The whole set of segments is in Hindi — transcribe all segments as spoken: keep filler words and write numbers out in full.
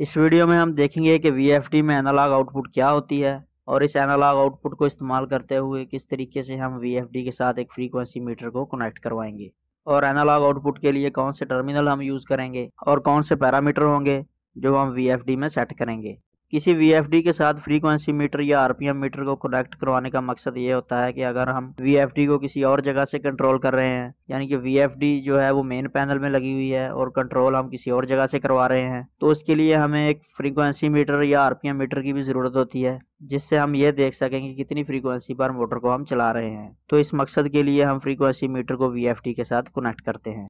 इस वीडियो में हम देखेंगे कि वी एफ डी में एनालॉग आउटपुट क्या होती है और इस एनालॉग आउटपुट को इस्तेमाल करते हुए किस तरीके से हम वी एफ डी के साथ एक फ्रीक्वेंसी मीटर को कनेक्ट करवाएंगे और एनालॉग आउटपुट के लिए कौन से टर्मिनल हम यूज़ करेंगे और कौन से पैरामीटर होंगे जो हम वी एफ डी में सेट करेंगे। किसी वी एफ डी के साथ फ्रीक्वेंसी मीटर या आर पी एम मीटर को कनेक्ट करवाने का मकसद ये होता है कि अगर हम वी एफ डी को किसी और जगह से कंट्रोल कर रहे हैं, यानी कि वी एफ डी जो है वो मेन पैनल में लगी हुई है और कंट्रोल हम किसी और जगह से करवा रहे हैं, तो उसके लिए हमें एक फ्रीक्वेंसी मीटर या आर पी एम मीटर की भी ज़रूरत होती है जिससे हम ये देख सकें कि कितनी फ्रीक्वेंसी पर मोटर को हम चला रहे हैं। तो इस मकसद के लिए हम फ्रीक्वेंसी मीटर को वी एफ डी के साथ कनेक्ट करते हैं।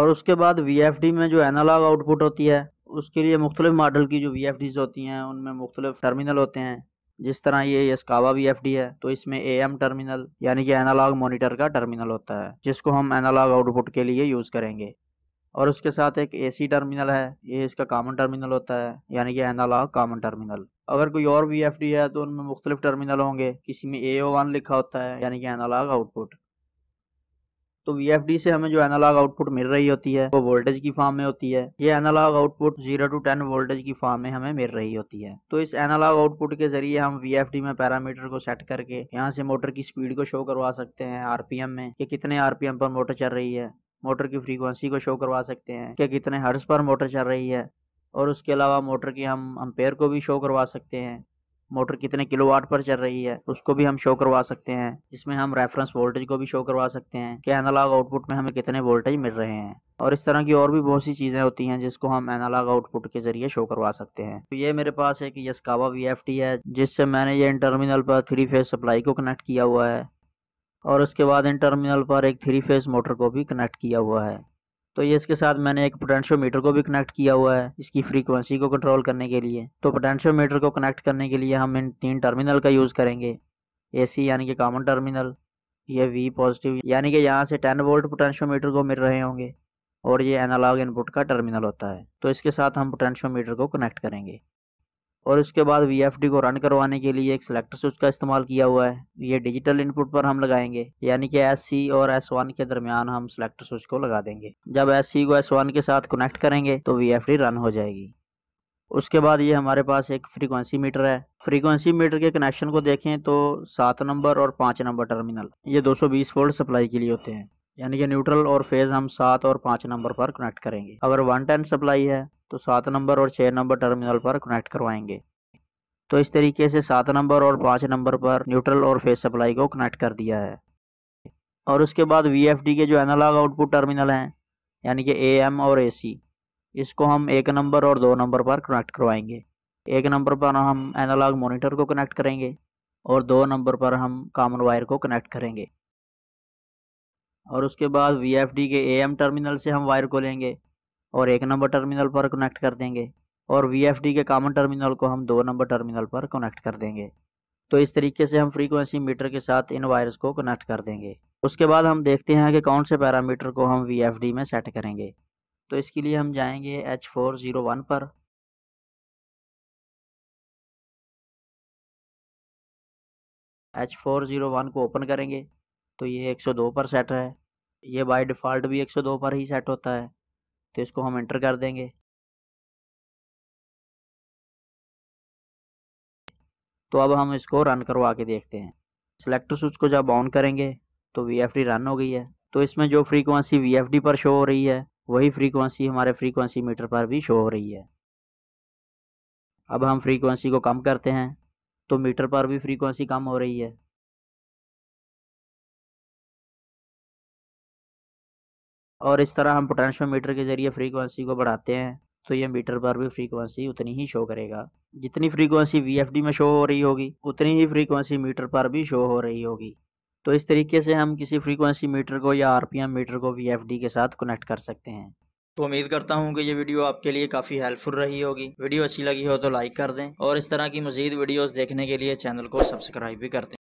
और उसके बाद वी एफ डी में जो एनालॉग आउटपुट होती है उसके लिए मुख्तलिफ मॉडल की जो वी एफ डीज़ होती हैं उनमें मुख्तलिफ टर्मिनल होते हैं। जिस तरह ये यस्कावा वी एफ डी है तो इसमें ए एम टर्मिनल यानी कि एनालॉग मॉनिटर का टर्मिनल होता है जिसको हम एनालॉग आउटपुट के लिए यूज़ करेंगे। और उसके साथ एक ए सी टर्मिनल है, ये इसका कॉमन टर्मिनल होता है यानी कि एनालॉग कॉमन टर्मिनल। अगर कोई और वी एफ डी है तो उनमें मुख्तलिफ टर्मिनल होंगे, किसी में ए ओ वन लिखा होता है यानी कि एनालॉग आउटपुट। तो वी एफ डी से हमें जो एनालॉग आउटपुट मिल रही होती है वो वोल्टेज की फॉर्म में होती है। ये analogue output zero to ten voltage की फॉर्म में हमें मिल रही होती है। तो इस एनालॉग आउटपुट के जरिए हम वी एफ डी में पैरामीटर को सेट करके यहाँ से मोटर की स्पीड को शो करवा सकते हैं आर पी एम में कि कितने आर पी एम पर मोटर चल रही है, मोटर की फ्रीक्वेंसी को शो करवा सकते हैं कि कितने हर्ट्ज पर मोटर चल रही है, और उसके अलावा मोटर की हम एम्पेयर को भी शो करवा सकते हैं, मोटर कितने किलोवाट पर चल रही है उसको भी हम शो करवा सकते हैं। इसमें हम रेफरेंस वोल्टेज को भी शो करवा सकते हैं कि एनालॉग आउटपुट में हमें कितने वोल्टेज मिल रहे हैं। और इस तरह की और भी बहुत सी चीज़ें होती हैं जिसको हम एनालॉग आउटपुट के जरिए शो करवा सकते हैं। तो ये मेरे पास एक यस्कावा वी एफ डी है जिससे मैंने ये इन टर्मिनल पर थ्री फेज सप्लाई को कनेक्ट किया हुआ है और उसके बाद इन टर्मिनल पर एक थ्री फेज मोटर को भी कनेक्ट किया हुआ है। तो ये इसके साथ मैंने एक पोटेंशियोमीटर को भी कनेक्ट किया हुआ है इसकी फ्रीक्वेंसी को कंट्रोल करने के लिए। तो पोटेंशियोमीटर को कनेक्ट करने के लिए हम इन तीन टर्मिनल का यूज़ करेंगे, ए सी यानी कि कॉमन टर्मिनल, ये वी पॉजिटिव यानी कि यहाँ से टेन वोल्ट पोटेंशियोमीटर को मिल रहे होंगे और ये एनालॉग इनपुट का टर्मिनल होता है। तो इसके साथ हम पोटेंशियोमीटर को कनेक्ट करेंगे। और उसके बाद वी एफ डी को रन करवाने के लिए एक सेलेक्टर स्विच का इस्तेमाल किया हुआ है, ये डिजिटल इनपुट पर हम लगाएंगे यानी कि एस सी और एस वन के दरमियान हम सेलेक्टर स्विच को लगा देंगे। जब एस सी को एस वन के साथ कनेक्ट करेंगे तो वी एफ डी रन हो जाएगी। उसके बाद ये हमारे पास एक फ्रीक्वेंसी मीटर है। फ्रीक्वेंसी मीटर के कनेक्शन को देखें तो सात नंबर और पाँच नंबर टर्मिनल ये दो सौ बीस वोल्ट सप्लाई के लिए होते हैं, यानी कि न्यूट्रल और फेज़ हम सात और पाँच नंबर पर कनेक्ट करेंगे। अगर वन टेन सप्लाई है तो सात नंबर और छः नंबर टर्मिनल पर कनेक्ट करवाएंगे। तो इस तरीके से सात नंबर और पाँच नंबर पर न्यूट्रल और फेज सप्लाई को कनेक्ट कर दिया है। और उसके बाद वी एफ डी के जो एनालॉग आउटपुट टर्मिनल हैं यानी कि ए एम और ए सी, इसको हम एक नंबर और दो नंबर पर कनेक्ट करवाएंगे। एक नंबर पर हम एनालॉग मोनीटर को कनेक्ट करेंगे और दो नंबर पर हम कॉमन वायर को कनेक्ट करेंगे। और उसके बाद वी एफ डी के ए एम टर्मिनल से हम वायर को लेंगे और एक नंबर टर्मिनल पर कनेक्ट कर देंगे और वी एफ डी के कॉमन टर्मिनल को हम दो नंबर टर्मिनल पर कनेक्ट कर देंगे। तो इस तरीके से हम फ्रीक्वेंसी मीटर के साथ इन वायर्स को कनेक्ट कर देंगे। उसके बाद हम देखते हैं कि कौन से पैरामीटर को हम वी एफ डी में सेट करेंगे। तो इसके लिए हम जाएंगे एच फोर ज़ीरो वन पर एच फोर ज़ीरो वन को ओपन करेंगे तो ये एक सौ दो पर सेट है, ये बाय डिफ़ॉल्ट भी एक सौ दो पर ही सेट होता है। तो इसको हम एंटर कर देंगे। तो अब हम इसको रन करवा के देखते हैं। सेलेक्टर स्विच को जब ऑन करेंगे तो वी एफ डी रन हो गई है। तो इसमें जो फ्रीक्वेंसी वी एफ डी पर शो हो रही है वही फ्रीक्वेंसी हमारे फ्रीक्वेंसी मीटर पर भी शो हो रही है। अब हम फ्रीक्वेंसी को कम करते हैं तो मीटर पर भी फ्रीक्वेंसी कम हो रही है। और इस तरह हम पोटेंशियोमीटर के जरिए फ्रीक्वेंसी को बढ़ाते हैं तो ये मीटर पर भी फ्रीक्वेंसी उतनी ही शो करेगा। जितनी फ्रीक्वेंसी वी एफ डी में शो हो रही होगी उतनी ही फ्रीक्वेंसी मीटर पर भी शो हो रही होगी। तो इस तरीके से हम किसी फ्रीक्वेंसी मीटर को या आर पी एम मीटर को वी एफ डी के साथ कनेक्ट कर सकते हैं। तो उम्मीद करता हूँ कि ये वीडियो आपके लिए काफ़ी हेल्पफुल रही होगी। वीडियो अच्छी लगी हो तो लाइक कर दें और इस तरह की मज़ीद वीडियोज़ देखने के लिए चैनल को सब्सक्राइब भी कर दें।